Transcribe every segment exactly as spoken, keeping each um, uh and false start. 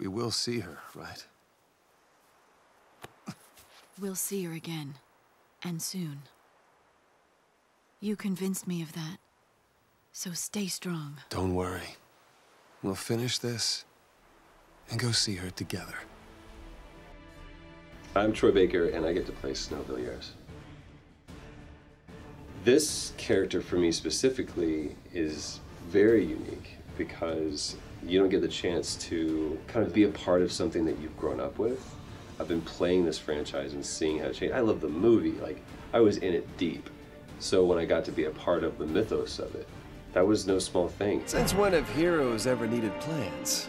We will see her, right? We'll see her again. And soon. You convinced me of that. So stay strong. Don't worry. We'll finish this and go see her together. I'm Troy Baker, and I get to play Snow Villiers. This character, for me specifically, is very unique because you don't get the chance to kind of be a part of something that you've grown up with. I've been playing this franchise and seeing how it changed. I love the movie. Like, I was in it deep. So when I got to be a part of the mythos of it, that was no small thing. Since when have heroes ever needed plans?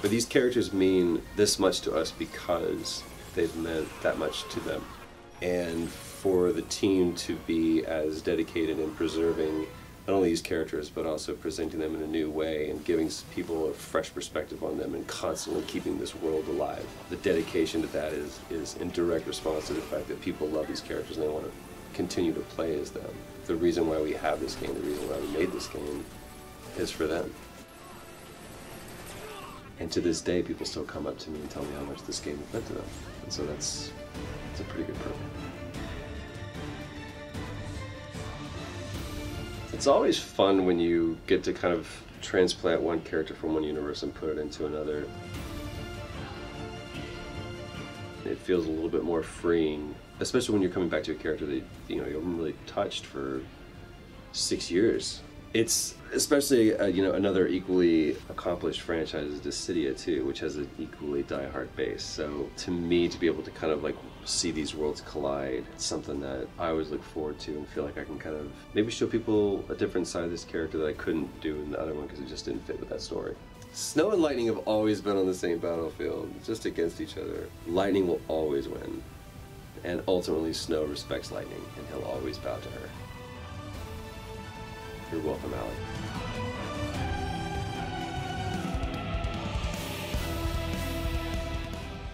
But these characters mean this much to us because they've meant that much to them. And for the team to be as dedicated in preserving not only these characters, but also presenting them in a new way and giving people a fresh perspective on them and constantly keeping this world alive. The dedication to that is, is in direct response to the fact that people love these characters and they want to continue to play as them. The reason why we have this game, the reason why we made this game, is for them. And to this day, people still come up to me and tell me how much this game meant to them. And so that's, that's a pretty good program. It's always fun when you get to kind of transplant one character from one universe and put it into another. It feels a little bit more freeing, especially when you're coming back to a character that you know you haven't really touched for six years. It's especially uh, you know another equally accomplished franchise is Dissidia too, which has an equally die-hard base. So to me, to be able to kind of like see these worlds collide, it's something that I always look forward to and feel like I can kind of maybe show people a different side of this character that I couldn't do in the other one because it just didn't fit with that story. Snow and Lightning have always been on the same battlefield, just against each other. Lightning will always win, and ultimately Snow respects Lightning and he'll always bow to her. You're welcome, Allie.